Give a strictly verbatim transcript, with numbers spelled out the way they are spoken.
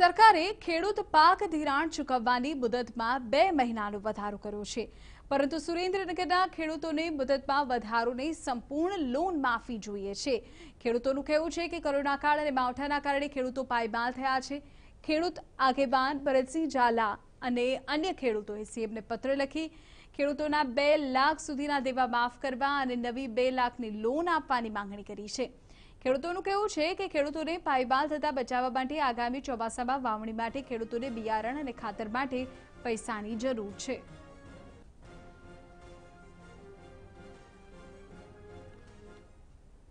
સરકારે ખેડૂત પાક ધિરાણ ચૂકવવાની મુદતમાં બે મહિનાનો વધારો કર્યો છે, પરંતુ સુરેન્દ્રનગરના ખેડૂતોને મુદતમાં વધારો નહીં, સંપૂર્ણ લોન માફી જોઈએ છે. ખેડૂતોનું કહેવું છે કે કોરોના કાળ અને માવઠાના કારણે ખેડૂતો પાયમાલ થયા છે. ખેડૂત આગેવાન ભરતસિંહ ઝાલા અને અન્ય ખેડૂતોએ સીએમને પત્ર લખી ખેડૂતોના બે લાખ સુધીના દેવા માફ કરવા અને નવી બે લાખની લોન આપવાની માંગણી કરી છે. ખેડૂતોનું કહેવું છે કે ખેડૂતોને પાયમાલ થતા બચાવવા માટે આગામી ચોમાસામાં વાવણી માટે ખેડૂતોને બિયારણ અને ખાતર માટે પૈસાની જરૂર છે.